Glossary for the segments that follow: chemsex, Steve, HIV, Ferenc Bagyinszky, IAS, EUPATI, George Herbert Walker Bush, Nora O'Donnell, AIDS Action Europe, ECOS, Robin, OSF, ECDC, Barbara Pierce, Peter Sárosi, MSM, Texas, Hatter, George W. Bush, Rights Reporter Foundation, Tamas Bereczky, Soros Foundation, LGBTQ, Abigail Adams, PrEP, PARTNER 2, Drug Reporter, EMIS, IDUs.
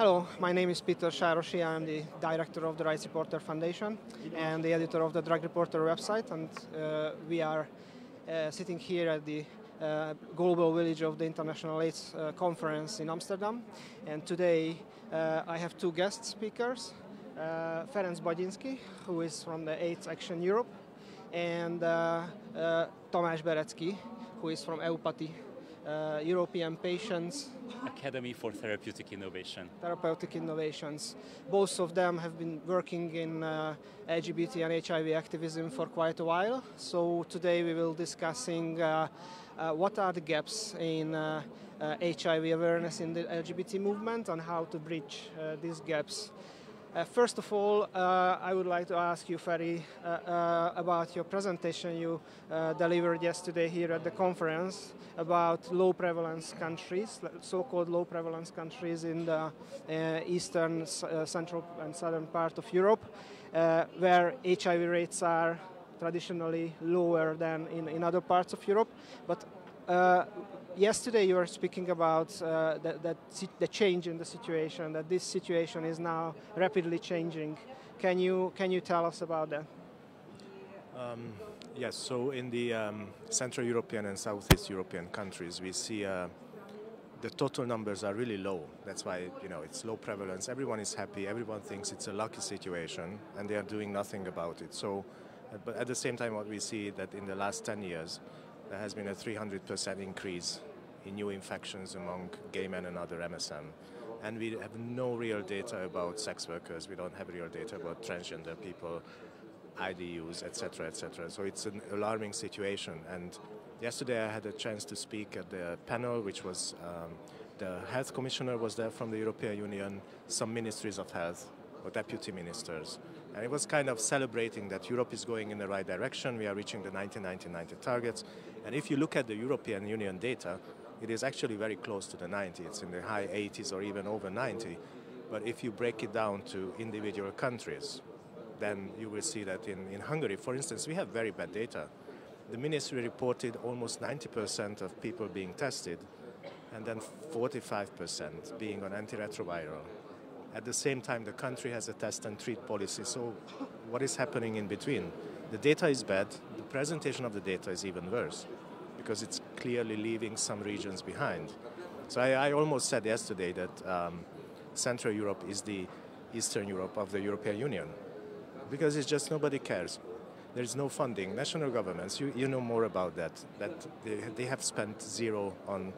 Hello, my name is Peter Sárosi. I am the director of the Rights Reporter Foundation and the editor of the Drug Reporter website, and we are sitting here at the global village of the International AIDS Conference in Amsterdam, and today I have two guest speakers, Ferenc Bagyinszky, who is from the AIDS Action Europe, and Tamas Bereczky, who is from EUPATI, European Patients Academy for Therapeutic Innovation. Both of them have been working in LGBT and HIV activism for quite a while. So today we will discussing what are the gaps in HIV awareness in the LGBT movement and how to bridge these gaps. First of all, I would like to ask you, Ferry, about your presentation you delivered yesterday here at the conference about low prevalence countries, so-called low prevalence countries in the eastern, central and southern part of Europe, where HIV rates are traditionally lower than in other parts of Europe. But yesterday you were speaking about the change in the situation, that this situation is now rapidly changing. Can you tell us about that? Yes, so in the Central European and Southeast European countries we see the total numbers are really low. That's why, you know, it's low prevalence, everyone is happy, everyone thinks it's a lucky situation and they are doing nothing about it. So, but at the same time what we see that in the last 10 years there has been a 300% increase in new infections among gay men and other MSM. And we have no real data about sex workers, we don't have real data about transgender people, IDUs, etc., etc. So it's an alarming situation. And yesterday I had a chance to speak at the panel, which was the health commissioner was there from the European Union, some ministries of health, or deputy ministers, and it was kind of celebrating that Europe is going in the right direction, we are reaching the 1990 targets, and if you look at the European Union data, it is actually very close to the 90, it's in the high 80s or even over 90, but if you break it down to individual countries, then you will see that in Hungary, for instance, we have very bad data. The ministry reported almost 90% of people being tested, and then 45% being on antiretroviral. At the same time, the country has a test and treat policy, so what is happening in between? The data is bad, the presentation of the data is even worse, because it's clearly leaving some regions behind. So I almost said yesterday that Central Europe is the Eastern Europe of the European Union, because it's just nobody cares. There is no funding. National governments, you know more about that they have spent zero on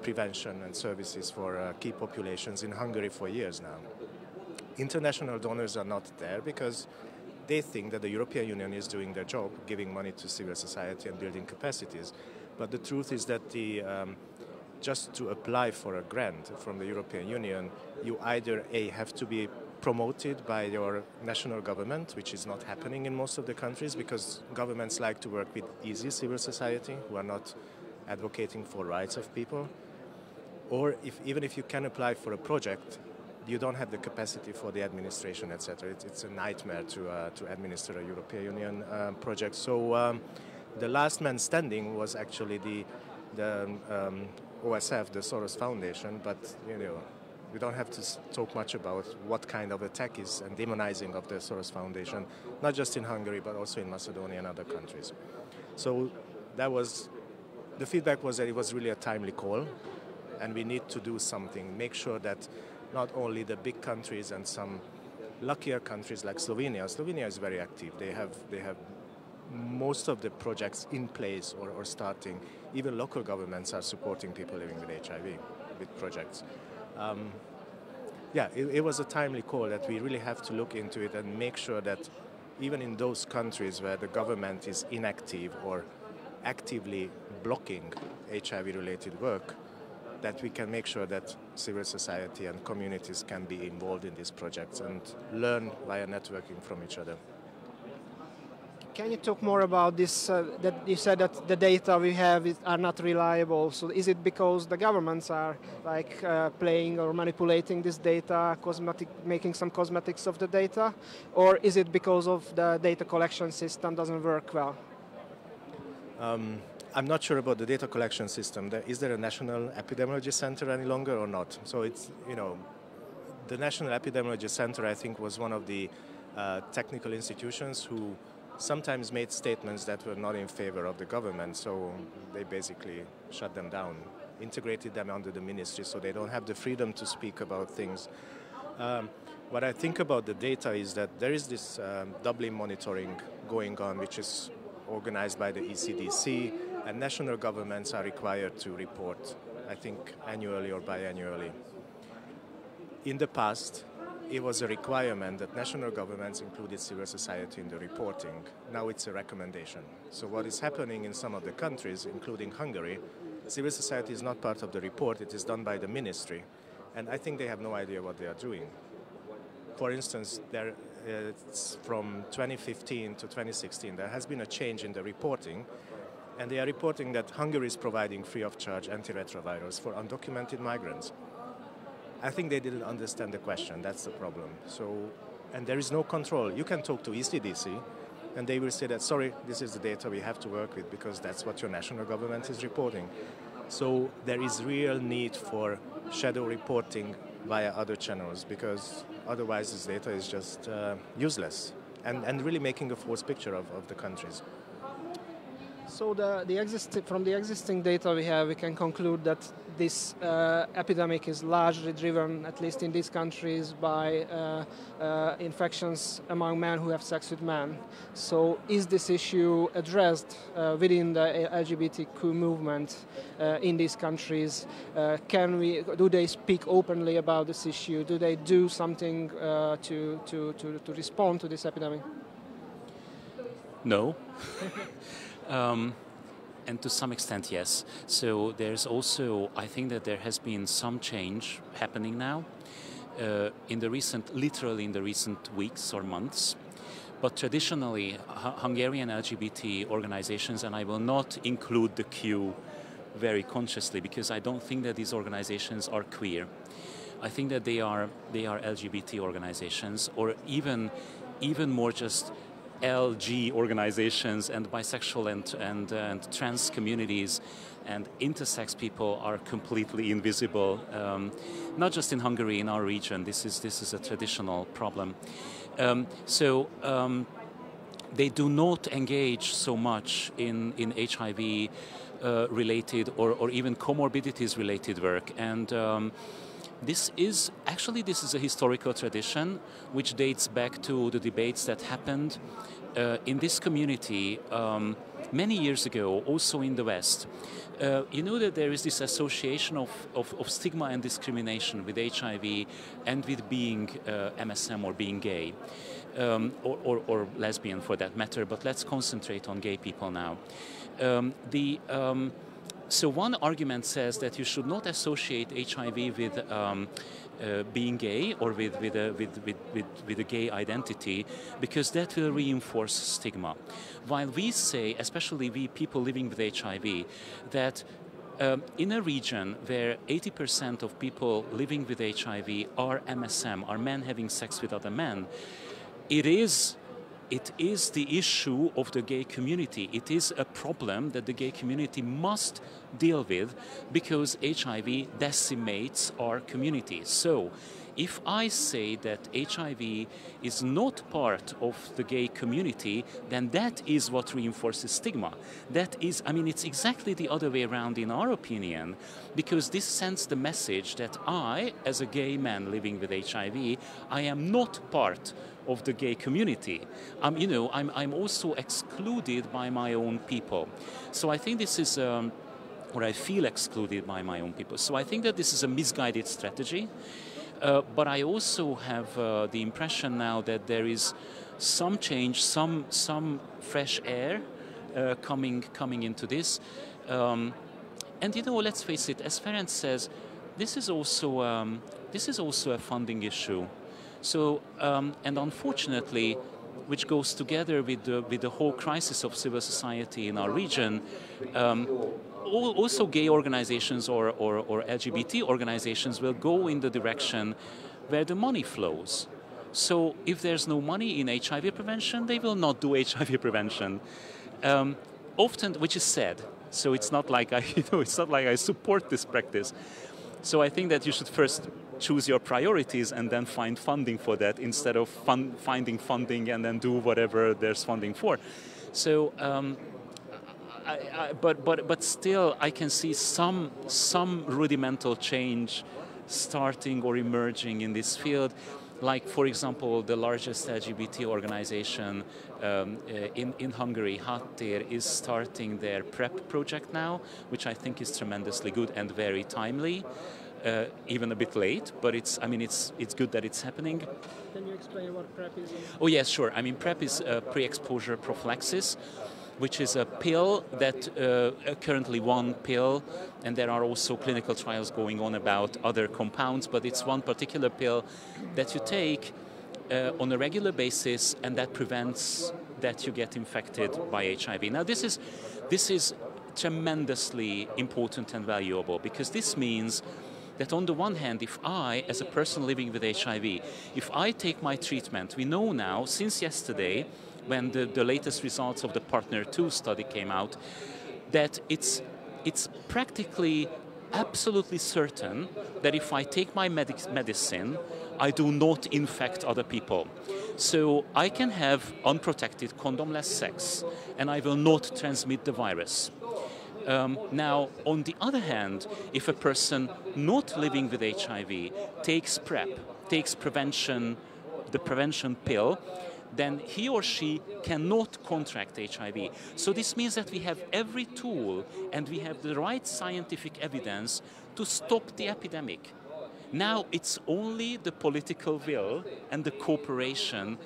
prevention and services for key populations in Hungary for years now. International donors are not there because they think that the European Union is doing their job, giving money to civil society and building capacities. But the truth is that just to apply for a grant from the European Union, you either A, have to be promoted by your national government, which is not happening in most of the countries because governments like to work with easy civil society who are not advocating for rights of people. Or even if you can apply for a project, you don't have the capacity for the administration, etc. It's a nightmare to administer a European Union project. So the last man standing was actually the OSF, the Soros Foundation. But you know, we don't have to talk much about what kind of attack is and demonizing of the Soros Foundation, not just in Hungary but also in Macedonia and other countries. So that was the feedback was that it was really a timely call. And we need to do something, make sure that not only the big countries and some luckier countries like Slovenia. Slovenia is very active. They have most of the projects in place or starting. Even local governments are supporting people living with HIV with projects. Yeah, it was a timely call that we really have to look into it and make sure that even in those countries where the government is inactive or actively blocking HIV-related work, that we can make sure that civil society and communities can be involved in these projects and learn via networking from each other. Can you talk more about this, that you said that the data we have are not reliable, so is it because the governments are like playing or manipulating this data, making some cosmetics of the data, or is it because of the data collection system doesn't work well? I'm not sure about the data collection system. Is there a national epidemiology center any longer or not? So it's, you know, the National Epidemiology Center, I think, was one of the technical institutions who sometimes made statements that were not in favor of the government, so they basically shut them down, integrated them under the ministry, so they don't have the freedom to speak about things. What I think about the data is that there is this Dublin monitoring going on, which is organized by the ECDC, and national governments are required to report, I think, annually or biannually. In the past, it was a requirement that national governments included civil society in the reporting. Now it's a recommendation. So what is happening in some of the countries, including Hungary, civil society is not part of the report, it is done by the ministry. And I think they have no idea what they are doing. For instance, from 2015 to 2016, there has been a change in the reporting, and they are reporting that Hungary is providing free of charge antiretrovirals for undocumented migrants. I think they didn't understand the question, that's the problem. So, and there is no control. You can talk to ECDC, and they will say that, sorry, this is the data we have to work with because that's what your national government is reporting. So there is real need for shadow reporting via other channels because otherwise this data is just useless and really making a false picture of the countries. So from the existing data we have, we can conclude that this epidemic is largely driven, at least in these countries, by infections among men who have sex with men. So is this issue addressed within the LGBTQ movement in these countries? Do they speak openly about this issue? Do they do something to respond to this epidemic? No. And to some extent, yes. So there's also, I think that there has been some change happening now in the recent weeks or months. But traditionally, Hungarian LGBT organizations, and I will not include the Q very consciously because I don't think that these organizations are queer. I think that they are LGBT organizations, or even more just LG organizations, and bisexual and trans communities and intersex people are completely invisible. Not just in Hungary, in our region, this is a traditional problem. They do not engage so much in HIV related or even comorbidities related work, and this is a historical tradition which dates back to the debates that happened in this community many years ago, also in the West. You know that there is this association of stigma and discrimination with HIV and with being MSM or being gay, or lesbian for that matter, but let's concentrate on gay people now. So one argument says that you should not associate HIV with being gay or with a gay identity because that will reinforce stigma. While we say, especially we people living with HIV, that in a region where 80% of people living with HIV are MSM, are men having sex with other men, it is the issue of the gay community. It is a problem that the gay community must deal with because HIV decimates our community. So if I say that HIV is not part of the gay community, then that is what reinforces stigma. That is, I mean, it's exactly the other way around in our opinion, because this sends the message that I, as a gay man living with HIV, I am not part of the gay community. I'm also excluded by my own people. So I think this is, or I feel excluded by my own people. So I think that this is a misguided strategy, but I also have the impression now that there is some change, some fresh air coming into this. And you know, let's face it, as Ferenc says, this is also a funding issue. So, and unfortunately, which goes together with the whole crisis of civil society in our region, also gay organizations or LGBT organizations will go in the direction where the money flows. So if there's no money in HIV prevention, they will not do HIV prevention. Often, which is sad. So it's not like I support this practice. So I think that you should first choose your priorities and then find funding for that instead of finding funding and then do whatever there's funding for. So, but still, I can see some rudimental change starting or emerging in this field. Like, for example, the largest LGBT organization in Hungary, Hatter, is starting their PrEP project now, which I think is tremendously good and very timely. Even a bit late, but it's good that it's happening. Can you explain what PrEP is? Oh yes, sure. I mean, PrEP is pre-exposure prophylaxis, which is a pill that currently one pill, and there are also clinical trials going on about other compounds, but it's one particular pill that you take on a regular basis, and that prevents that you get infected by HIV. Now this is tremendously important and valuable, because this means that on the one hand, if I, as a person living with HIV, if I take my treatment, we know now, since yesterday, when the latest results of the PARTNER 2 study came out, that it's practically absolutely certain that if I take my medicine, I do not infect other people. So I can have unprotected, condomless sex, and I will not transmit the virus. Now, on the other hand, if a person not living with HIV takes PrEP, takes the prevention pill, then he or she cannot contract HIV. So this means that we have every tool and we have the right scientific evidence to stop the epidemic. Now it's only the political will and the cooperation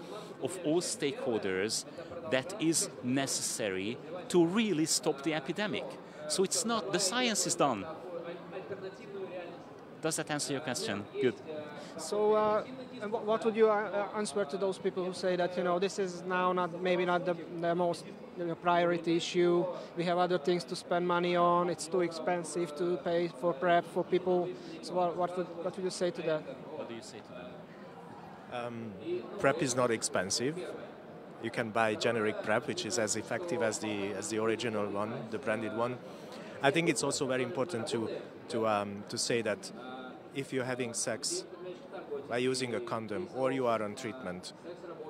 of all stakeholders that is necessary to really stop the epidemic. So it's not, the science is done. Does that answer your question? Good. So, and what would you answer to those people who say that, you know, this is now maybe not the most priority issue, we have other things to spend money on, it's too expensive to pay for PrEP for people, so what would you say to that? What do you say to that? PrEP is not expensive. You can buy generic PrEP, which is as effective as the original one, the branded one. I think it's also very important to say that if you're having sex by using a condom, or you are on treatment,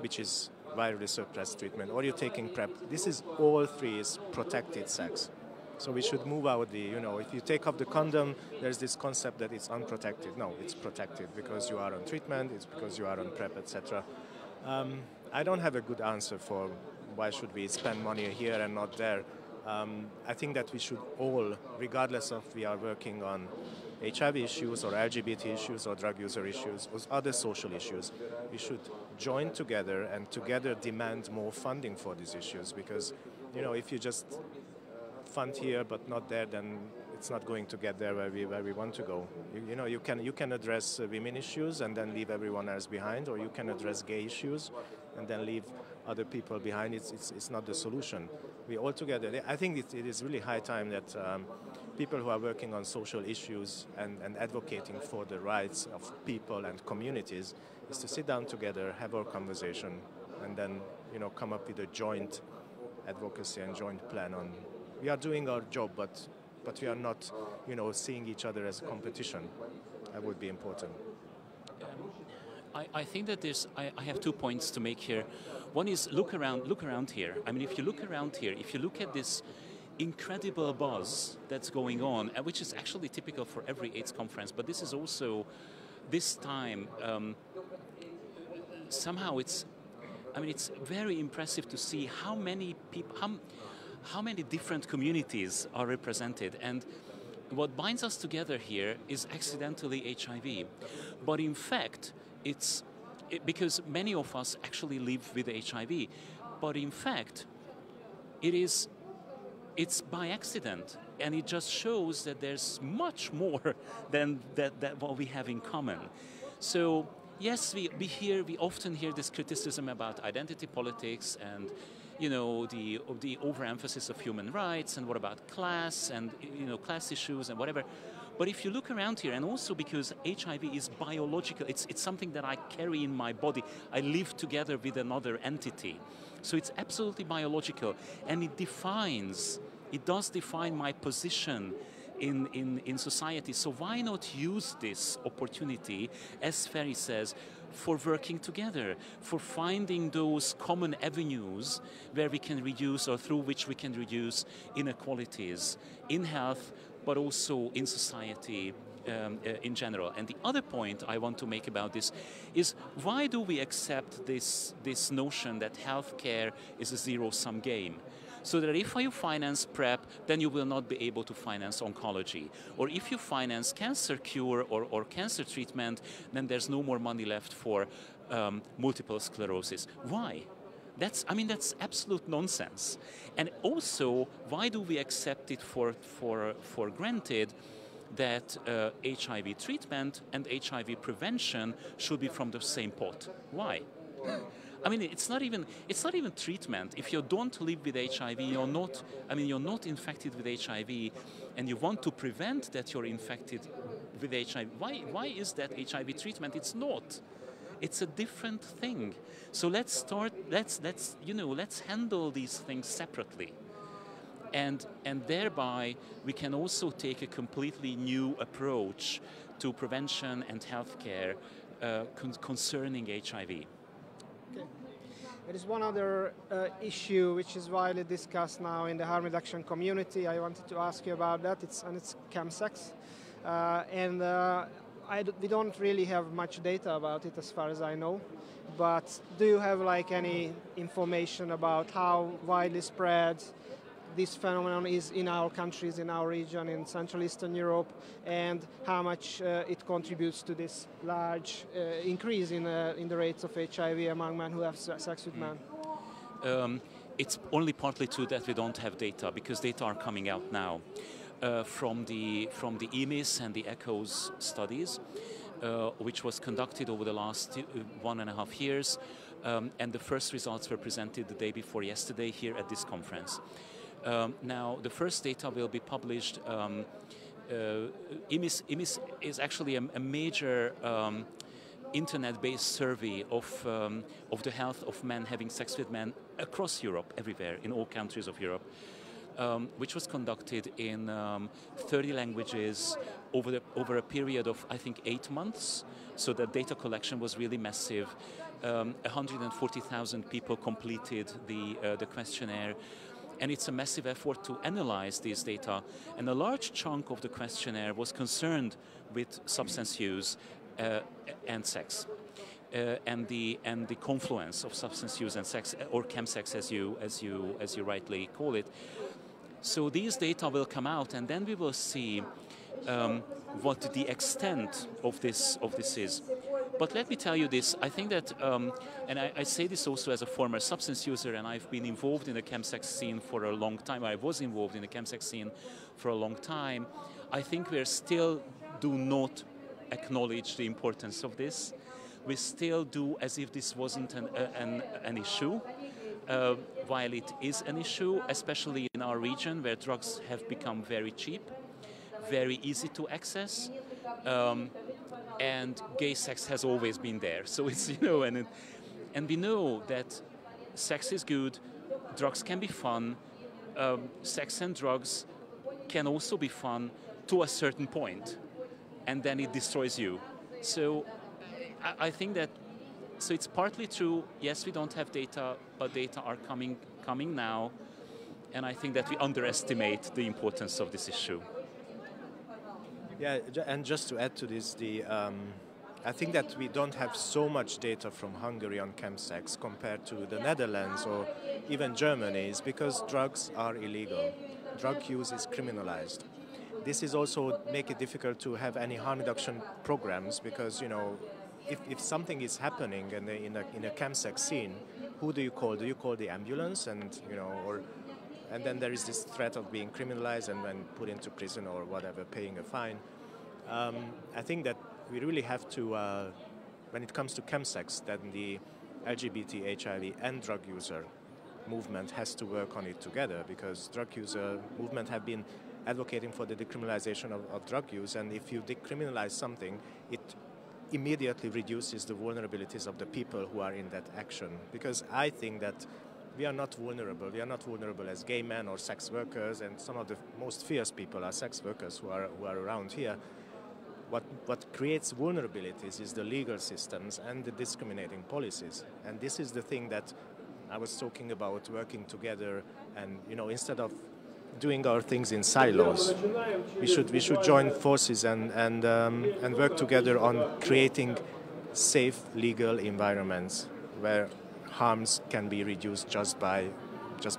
which is virally suppressed treatment, or you're taking PrEP, this is all three is protected sex. So we should move out the, you know, if you take off the condom, there's this concept that it's unprotected. No, it's protected because you are on treatment, it's because you are on PrEP, etc. I don't have a good answer for why should we spend money here and not there. I think that we should all, regardless of we are working on HIV issues or LGBT issues or drug user issues or other social issues, we should join together and together demand more funding for these issues, because, you know, if you just fund here but not there, then it's not going to get there where we want to go. You know, you can address women issues and then leave everyone else behind, or you can address gay issues and then leave other people behind. It's not the solution. We all together, I think it is really high time that people who are working on social issues and advocating for the rights of people and communities is to sit down together, have our conversation, and then, you know, come up with a joint advocacy and joint plan on, we are doing our job, but we are not, you know, seeing each other as a competition. That would be important. I think that I have 2 points to make here. One is look around here. I mean, if you look around here, if you look at this incredible buzz that's going on, which is actually typical for every AIDS conference, but this is also, this time, somehow it's, I mean, it's very impressive to see how many people, how many different communities are represented. And what binds us together here is accidentally HIV. But in fact, because many of us actually live with HIV, but in fact, it's by accident, and it just shows that there's much more than that what we have in common. So yes, we often hear this criticism about identity politics and, you know, the overemphasis of human rights, and what about class, and, you know, class issues and whatever. But if you look around here, and also because HIV is biological, it's something that I carry in my body. I live together with another entity. So it's absolutely biological. And it defines, it does define my position in society. So why not use this opportunity, as Ferry says, for working together, for finding those common avenues where we can reduce or through which we can reduce inequalities in health, but also in society in general. And the other point I want to make about this is, why do we accept this notion that healthcare is a zero-sum game? So that if you finance PrEP, then you will not be able to finance oncology. Or if you finance cancer cure or cancer treatment, then there's no more money left for multiple sclerosis. Why? I mean, that's absolute nonsense. And also, why do we accept it for granted that HIV treatment and HIV prevention should be from the same pot? Why? I mean, it's not even treatment. If you don't live with HIV, you're not infected with HIV, and you want to prevent that you're infected with HIV. Why is that HIV treatment? It's not. It's a different thing. So let's handle these things separately. And thereby we can also take a completely new approach to prevention and healthcare concerning HIV. Okay. There is one other issue which is widely discussed now in the harm reduction community. I wanted to ask you about that. It's chemsex, we don't really have much data about it as far as I know. But do you have like any information about how widely spread this phenomenon is in our countries, in our region, in Central Eastern Europe, and how much it contributes to this large increase in the rates of HIV among men who have sex with men? It's only partly true that we don't have data, because data are coming out now from the EMIS and the ECOS studies, which was conducted over the last 1.5 years, and the first results were presented the day before yesterday here at this conference. Now, the first data will be published. EMIS is actually a major internet-based survey of the health of men having sex with men across Europe, everywhere, in all countries of Europe, which was conducted in 30 languages over a period of, I think, 8 months. So the data collection was really massive. 140,000 people completed the questionnaire. And it's a massive effort to analyze these data. And a large chunk of the questionnaire was concerned with substance use and sex, and the confluence of substance use and sex, or chemsex, as you rightly call it. So these data will come out, and then we will see what the extent of this is. But let me tell you this, I think that, and I say this also as a former substance user, and I've been involved in the chemsex scene for a long time. I was involved in the chemsex scene for a long time. I think we still do not acknowledge the importance of this. We still do as if this wasn't an issue, while it is an issue, especially in our region where drugs have become very cheap, very easy to access. And gay sex has always been there, so it's, you know, and we know that sex is good, drugs can be fun, sex and drugs can also be fun to a certain point, and then it destroys you. So I think that, so it's partly true, yes, we don't have data, but data are coming now, and I think that we underestimate the importance of this issue. Yeah, and just to add to this, I think that we don't have so much data from Hungary on chemsex compared to the Netherlands or even Germany is because drugs are illegal. Drug use is criminalized. This is also make it difficult to have any harm reduction programs because, you know, if something is happening in a chemsex scene, who do you call? Do you call the ambulance? And, you know, and then there is this threat of being criminalized and then put into prison or whatever, paying a fine. I think that we really have to, when it comes to chemsex, then the LGBT, HIV and drug user movement has to work on it together because drug user movement have been advocating for the decriminalization of drug use, and if you decriminalize something, it immediately reduces the vulnerabilities of the people who are in that action. Because I think that we are not vulnerable. We are not vulnerable as gay men or sex workers, and some of the most fierce people are sex workers who are around here. What creates vulnerabilities is the legal systems and the discriminating policies. And this is the thing that I was talking about, working together, and instead of doing our things in silos, we should join forces and work together on creating safe legal environments where harms can be reduced just by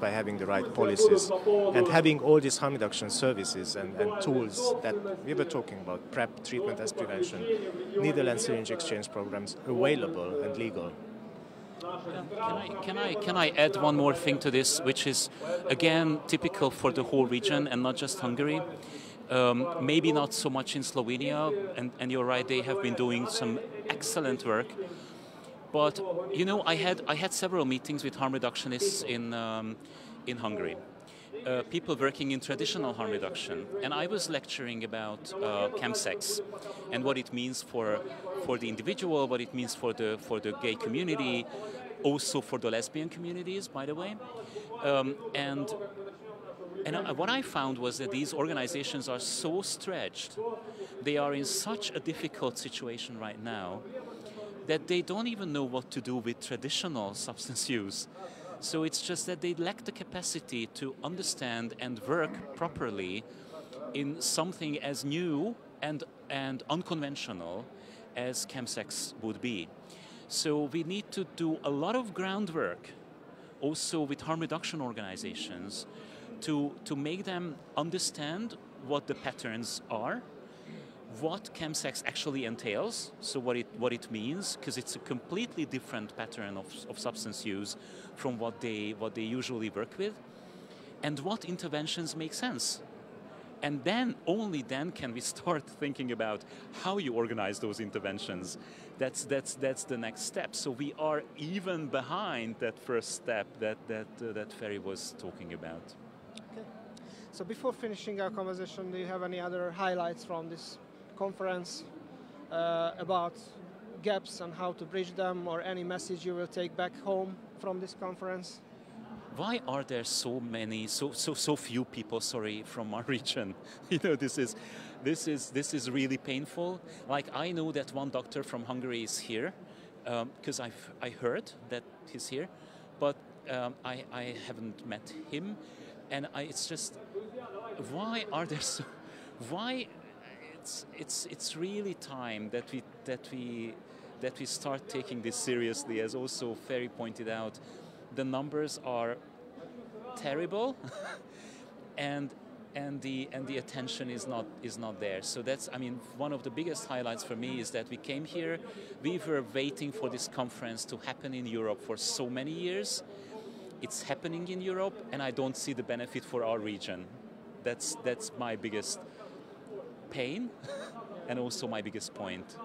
having the right policies and having all these harm reduction services and tools that we were talking about, PrEP, treatment as prevention, needle and syringe exchange programs, available and legal. Can I add one more thing to this, which is again typical for the whole region and not just Hungary? Maybe not so much in Slovenia, and you're right, they have been doing some excellent work. But I had several meetings with harm reductionists in Hungary, people working in traditional harm reduction, and I was lecturing about chemsex and what it means for the individual, what it means for the gay community, also for the lesbian communities, by the way, and what I found was that these organizations are so stretched, they are in such a difficult situation right now, that they don't even know what to do with traditional substance use. So it's just that they lack the capacity to understand and work properly in something as new and unconventional as chemsex would be. So we need to do a lot of groundwork also with harm reduction organizations to make them understand what the patterns are, what chemsex actually entails, so what it means, because it's a completely different pattern of substance use from what they usually work with, and what interventions make sense. And then, only then can we start thinking about how you organize those interventions. That's the next step. So we are even behind that first step that Ferry was talking about. Okay. So before finishing our conversation, do you have any other highlights from this conference about gaps and how to bridge them, or any message you will take back home from this conference? Why are there so few people, sorry, from our region? This is really painful. Like, I know that one doctor from Hungary is here because I heard that he's here, but I haven't met him, and it's just, why are there so, why? It's really time that we start taking this seriously. As also Ferry pointed out, the numbers are terrible, and the attention is not there. So that's, I mean, one of the biggest highlights for me is that we came here. We were waiting for this conference to happen in Europe for so many years. It's happening in Europe, and I don't see the benefit for our region. That's my biggest pain and also my biggest point.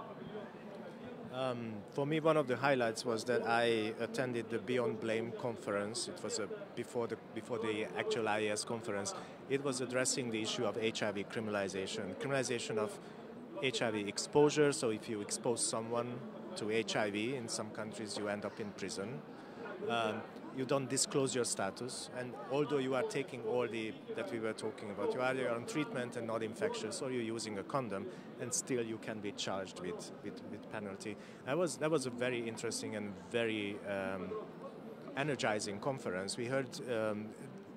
For me, one of the highlights was that I attended the Beyond Blame conference. It was before the actual IAS conference. It was addressing the issue of HIV criminalization of HIV exposure. So if you expose someone to HIV, in some countries you end up in prison. You don't disclose your status, and although you are taking all the that we were talking about, you are either on treatment and not infectious, or you're using a condom, and still you can be charged with penalty. That was a very interesting and very energizing conference. We heard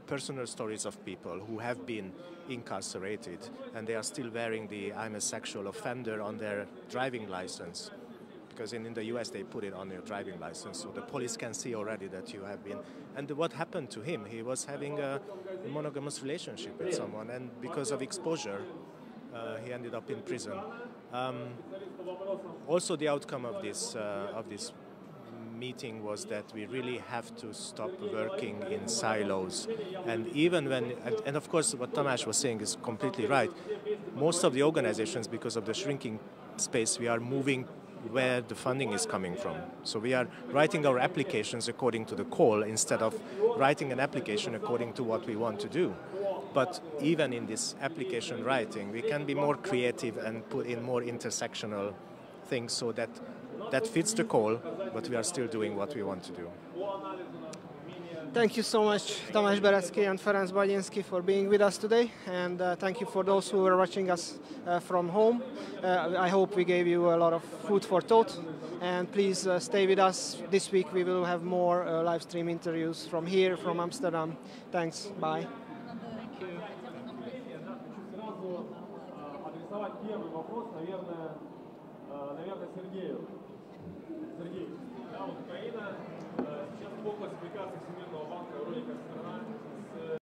personal stories of people who have been incarcerated, and they are still wearing the "I'm a sexual offender" on their driving license. Because in the US they put it on your driving license, so the police can see already that you have been. And what happened to him? He was having a monogamous relationship with someone, and because of exposure, he ended up in prison. Also, the outcome of this meeting was that we really have to stop working in silos. And even when, and of course, what Tamas was saying is completely right. Most of the organizations, because of the shrinking space, we are moving where the funding is coming from. So we are writing our applications according to the call instead of writing an application according to what we want to do. But even in this application writing, we can be more creative and put in more intersectional things so that that fits the call, but we are still doing what we want to do. Thank you so much, Tamas Bereczky and Ferenc Bagyinszky, for being with us today, and thank you for those who were watching us from home. I hope we gave you a lot of food for thought, and please stay with us. This week we will have more live stream interviews from here, from Amsterdam. Thanks, bye. Thank you.